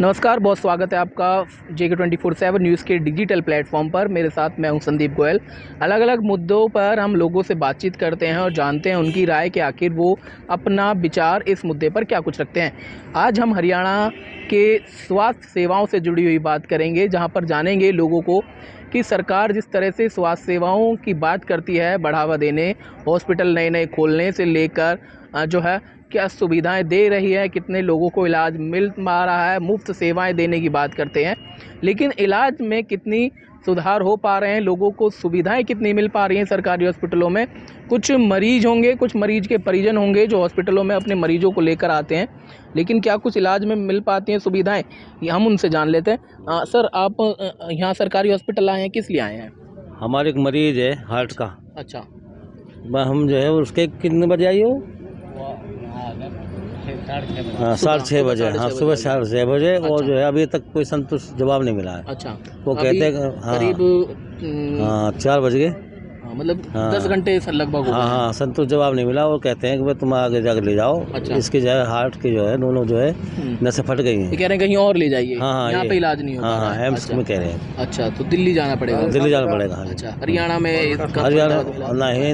नमस्कार, बहुत स्वागत है आपका JK 24/7 न्यूज़ के डिजिटल प्लेटफॉर्म पर। मेरे साथ मैं हूं संदीप गोयल। अलग अलग मुद्दों पर हम लोगों से बातचीत करते हैं और जानते हैं उनकी राय कि आखिर वो अपना विचार इस मुद्दे पर क्या कुछ रखते हैं। आज हम हरियाणा के स्वास्थ्य सेवाओं से जुड़ी हुई बात करेंगे, जहाँ पर जानेंगे लोगों को कि सरकार जिस तरह से स्वास्थ्य सेवाओं की बात करती है, बढ़ावा देने, हॉस्पिटल नए नए खोलने से लेकर जो है क्या सुविधाएं दे रही है, कितने लोगों को इलाज मिल पा रहा है, मुफ्त सेवाएं देने की बात करते हैं, लेकिन इलाज में कितनी सुधार हो पा रहे हैं, लोगों को सुविधाएं कितनी मिल पा रही हैं सरकारी हॉस्पिटलों में। कुछ मरीज़ होंगे, कुछ मरीज़ के परिजन होंगे जो हॉस्पिटलों में अपने मरीजों को लेकर आते हैं, लेकिन क्या कुछ इलाज में मिल पाती हैं सुविधाएं, ये हम उनसे जान लेते हैं। सर, आप यहाँ सरकारी हॉस्पिटल आए हैं, किस लिए आए हैं? हमारे एक मरीज़ है हार्ट का। अच्छा, हम जो है उसके कितने बजे आई हो? 6:30 बजे। हाँ, सुबह 6:30 बजे। अच्छा। और जो है अभी तक कोई संतुष्ट जवाब नहीं मिला है। अच्छा, वो कहते हैं करीब 4 बज गए, मतलब 10 घंटे लगभग। हाँ, संतुष्ट जवाब नहीं मिला और कहते हैं कि भाई तुम आगे जाकर ले जाओ। अच्छा। इसके जो है हार्ट के जो है दोनों जो है नसें फट गई हैं, कह रहे हैं कहीं और ले जाइए। हाँ, यहाँ पे इलाज नहीं होगा। हाँ, एम्स में कह रहे हैं। अच्छा, तो दिल्ली जाना पड़ेगा? दिल्ली जाना पड़ेगा। अच्छा, हरियाणा में? हरियाणा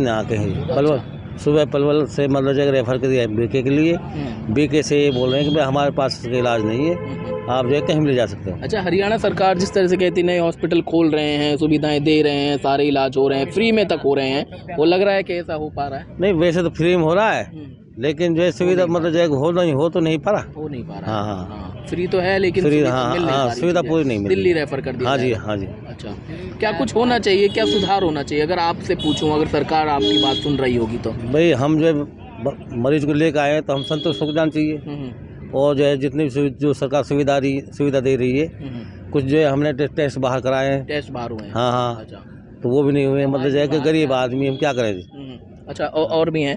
ना कहीं, पलवल। सुबह पलवल से मतलब जगह रेफर कर दिया बीके के लिए। बीके से बोल रहे हैं कि भाई हमारे पास इसका इलाज नहीं है, आप जो है कहीं ले जा सकते हो। अच्छा, हरियाणा सरकार जिस तरह से कहती नए हॉस्पिटल खोल रहे हैं, सुविधाएं दे रहे हैं, सारे इलाज हो रहे हैं, फ्री में तक हो रहे हैं, वो लग रहा है कि ऐसा हो पा रहा है? नहीं, वैसे तो फ्री में हो रहा है, लेकिन जो है सुविधा मतलब जो हो नहीं पा रहा। हाँ हाँ, फ्री तो है लेकिन सुविधा पूरी नहीं मिल रही, दिल्ली रेफर कर दिया। हाँ जी, हाँ जी। अच्छा, क्या कुछ होना चाहिए, क्या सुधार होना चाहिए? अगर आपसे पूछूं, अगर सरकार आपकी बात सुन रही होगी तो? भाई, हम जो है मरीज को लेकर आए तो हम संतुष्ट होकर जाना चाहिए, और जो है जितनी भी जो सरकार सुविधा दे रही है। कुछ जो है हमने टेस्ट बाहर कराए हैं। टेस्ट बाहर हुए हैं? हाँ हाँ। अच्छा। तो वो भी नहीं हुए, मतलब जो है कि गरीब आदमी हम क्या करें। अच्छा, और भी हैं,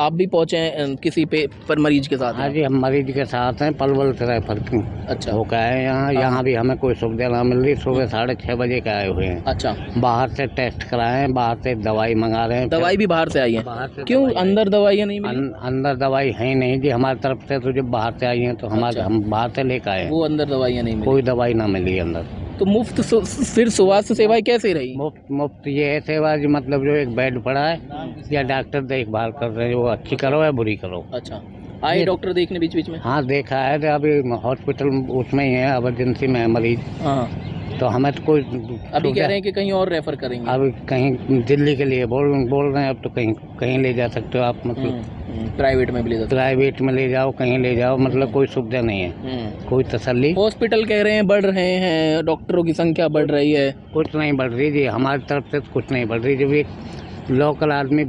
आप भी पहुँचे हैं किसी पर मरीज के साथ? हाँ जी, हम मरीज के साथ हैं, पलवल से रेफर की। अच्छा, वो क्या है यहाँ भी हमें कोई सुविधा ना मिल रही। सुबह 6:30 बजे के आए हुए हैं। अच्छा, बाहर से टेस्ट कराए हैं, बाहर से दवाई मंगा रहे हैं। दवाई भी बाहर से आई है? बाहर से। क्यों अंदर दवाइयाँ नहीं मिली? अंदर दवाई है नहीं जी हमारी तरफ से, तो जब बाहर से आई हैं तो हम बाहर से लेकर आए, वो अंदर दवाइयाँ नहीं मिली, कोई दवाई ना मिली अंदर। तो मुफ्त फिर स्वास्थ्य सेवाएं कैसे रही? मुफ्त ये है सेवा जी, मतलब जो एक बेड पड़ा है या डॉक्टर देखभाल कर रहे हैं, वो अच्छी करो या बुरी करो। अच्छा, आए डॉक्टर देखने बीच बीच में? हाँ, देखा है। तो अभी हॉस्पिटल उसमें ही है, एमरजेंसी में है मरीज। हाँ, तो हमें तो कोई अभी कह रहे हैं कि कहीं और रेफर करेंगे, अभी कहीं दिल्ली के लिए बोल रहे हैं। अब तो कहीं ले जा सकते हो आप, मतलब प्राइवेट में ले जाओ, कहीं ले जाओ, मतलब कोई सुविधा नहीं है, कोई तसल्ली। हॉस्पिटल कह रहे हैं बढ़ रहे हैं, डॉक्टरों की संख्या बढ़ रही है, कुछ नहीं बढ़ रही जी हमारी तरफ से, कुछ नहीं बढ़ रही। जब एक लोकल आदमी,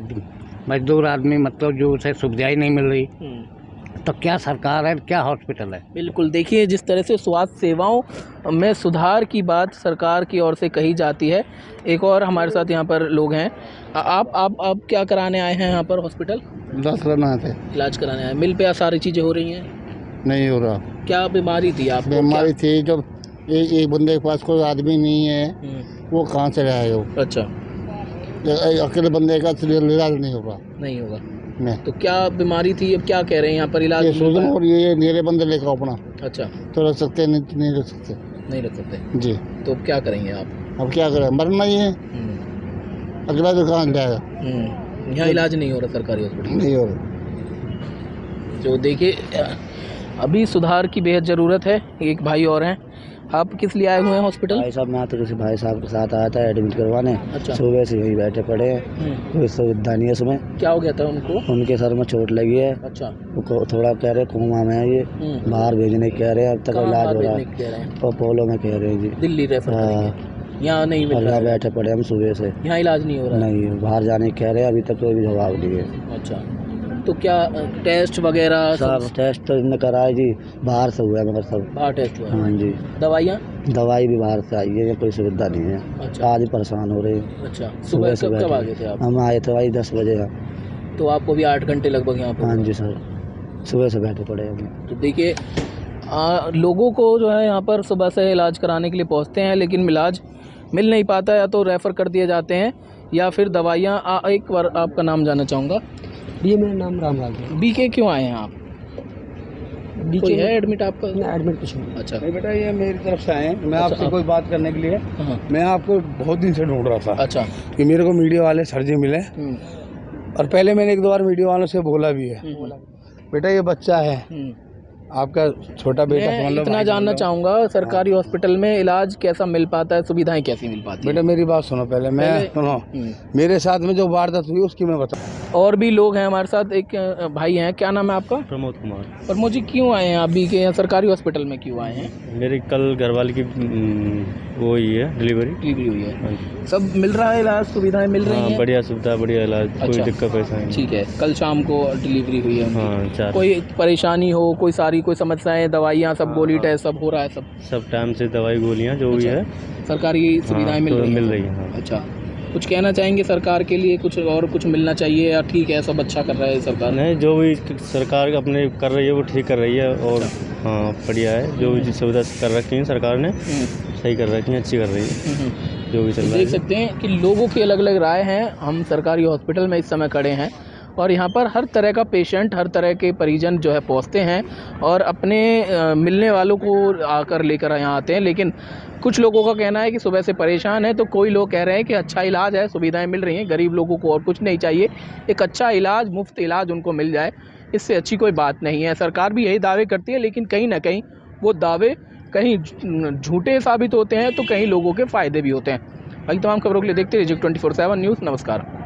मजदूर आदमी, मतलब जो उसे सुविधा ही नहीं मिल रही, तो क्या सरकार है, क्या हॉस्पिटल है। बिल्कुल, देखिए जिस तरह से स्वास्थ्य सेवाओं में सुधार की बात सरकार की ओर से कही जाती है। एक और हमारे साथ यहाँ पर लोग हैं। आप क्या कराने आए हैं यहाँ पर हॉस्पिटल? इलाज कराना है। इलाज कराने आए, मिल पे सारी चीज़ें हो रही हैं? नहीं हो रहा। क्या बीमारी थी आप? बीमारी थी, जब एक बंदे के पास कोई आदमी नहीं है, वो कहाँ से रहा है? अच्छा, अकेले बंदे का इलाज नहीं होगा। नहीं होगा, तो क्या बीमारी थी, अब क्या कह रहे हैं यहाँ पर? इलाज हो रही है, मेरे बंदे लेकर अपना। अच्छा, तो रख सकते हैं, नहीं रख सकते? नहीं रख सकते जी। तो अब क्या करेंगे आप? अब क्या करें, मरना ही है, अगला तो कहाँ जाएगा? यहाँ इलाज नहीं हो रहा सरकारी हॉस्पिटल, नहीं हो रहा। तो देखिए, अभी सुधार की बेहद ज़रूरत है। एक भाई और हैं, आप किस लिए आए हुए हैं हॉस्पिटल? भाई साहब, मैं तो किसी भाई साहब के साथ आया था एडमिट करवाने। अच्छा। सुबह से यही बैठे पड़े हैं, कोई सुविधा नहीं है। उसमें क्या हो गया था उनको? उनके सर में चोट लगी है। अच्छा, उनको थोड़ा कह रहे कोमा में है, ये बाहर भेजने कह रहे हैं, अब तक इलाज हो रहा है, अपोलो में कह रहे हैं जी, दिल्ली रेफर। यहाँ नहीं मिल रहा, बैठे पड़े हम सुबह से, यहाँ इलाज नहीं हो रहा। नहीं, बाहर जाने कह रहे हैं, अभी तक कोई भी जवाब नहीं है। अच्छा, तो क्या टेस्ट वगैरह सब? टेस्ट तो इन्हें कराया जी, बाहर से हुआ है, मगर सब बाहर टेस्ट हुआ। हाँ जी। दवाई भी बाहर से आई है, कोई सुविधा नहीं है। अच्छा। आज परेशान हो रहे हैं। अच्छा, सुबह कब आ गए थे आप? हम आए थे भाई 10 बजे। तो आपको भी 8 घंटे लगभग यहाँ पर? हाँ जी सर, सुबह से बैठे पड़े हैं। तो देखिए, लोगों को जो है यहाँ पर सुबह से इलाज कराने के लिए पहुँचते हैं, लेकिन इलाज मिल नहीं पाता, या तो रेफ़र कर दिए जाते हैं या फिर दवाइयाँ। एक बार आपका नाम जानना चाहूँगा। ये मेरा नाम रामलाल है। बीके क्यों आए हैं आप? कोई है एडमिट आपका? ना, एडमिट कुछ नहीं। अच्छा नहीं बेटा, ये मेरी तरफ से आए हैं, मैं आपसे कोई बात करने के लिए। मैं आपको बहुत दिन से ढूंढ रहा था। अच्छा, कि मेरे को मीडिया वाले सर जी मिले, और पहले मैंने एक दो बार मीडिया वालों से बोला भी है। बेटा ये बच्चा है आपका, छोटा बेटा, मैं इतना जानना चाहूँगा सरकारी हॉस्पिटल में इलाज कैसा मिल पाता है, सुविधाएं कैसी मिल पाती है? बेटा मेरी बात सुनो पहले, मैं सुनो, मेरे साथ में जो वारदात हुई उसकी मैं बता। और भी लोग हैं हमारे साथ, एक भाई हैं, क्या नाम है आपका? प्रमोद कुमार। प्रमोद जी क्यों आए हैं आप भी के सरकारी हॉस्पिटल में, क्यों आए हैं? मेरे कल घरवाली की वो ही है डिलीवरी हुई है। सब मिल रहा है इलाज, सुविधाएं मिल रही है? बढ़िया सुविधा, बढ़िया इलाज, कोई दिक्कत परेशानी? ठीक है, कल शाम को डिलीवरी हुई है। कोई परेशानी हो, कोई सारी कोई समस्याएं, दवाइयाँ सब, गोली टेस्ट सब हो रहा है? सब टाइम से दवाई गोलियाँ जो भी है, सरकारी सुविधाएं मिल रही है। अच्छा, कुछ कहना चाहेंगे सरकार के लिए, कुछ और कुछ मिलना चाहिए या ठीक है सब अच्छा कर रहा है सरकार? नहीं, जो भी सरकार अपने कर रही है वो ठीक कर रही है, और हाँ बढ़िया है, जो भी सुविधा कर रखी है सरकार ने सही कर रखी है, अच्छी कर रही है, जो भी चल रहा है। देख सकते हैं कि लोगों की अलग अलग राय हैं। हम सरकारी हॉस्पिटल में इस समय खड़े हैं और यहाँ पर हर तरह का पेशेंट, हर तरह के परिजन जो है पहुँचते हैं और अपने मिलने वालों को आकर लेकर यहाँ आते हैं। लेकिन कुछ लोगों का कहना है कि सुबह से परेशान है, तो कोई लोग कह रहे हैं कि अच्छा इलाज है, सुविधाएं मिल रही हैं, गरीब लोगों को और कुछ नहीं चाहिए, एक अच्छा इलाज, मुफ्त इलाज उनको मिल जाए, इससे अच्छी कोई बात नहीं है। सरकार भी यही दावे करती है, लेकिन कहीं ना कहीं वो दावे कहीं झूठे साबित होते हैं, तो कहीं लोगों के फ़ायदे भी होते हैं। बाकी तमाम खबरों के लिए देखते रहिए JK 24/7 न्यूज़। नमस्कार।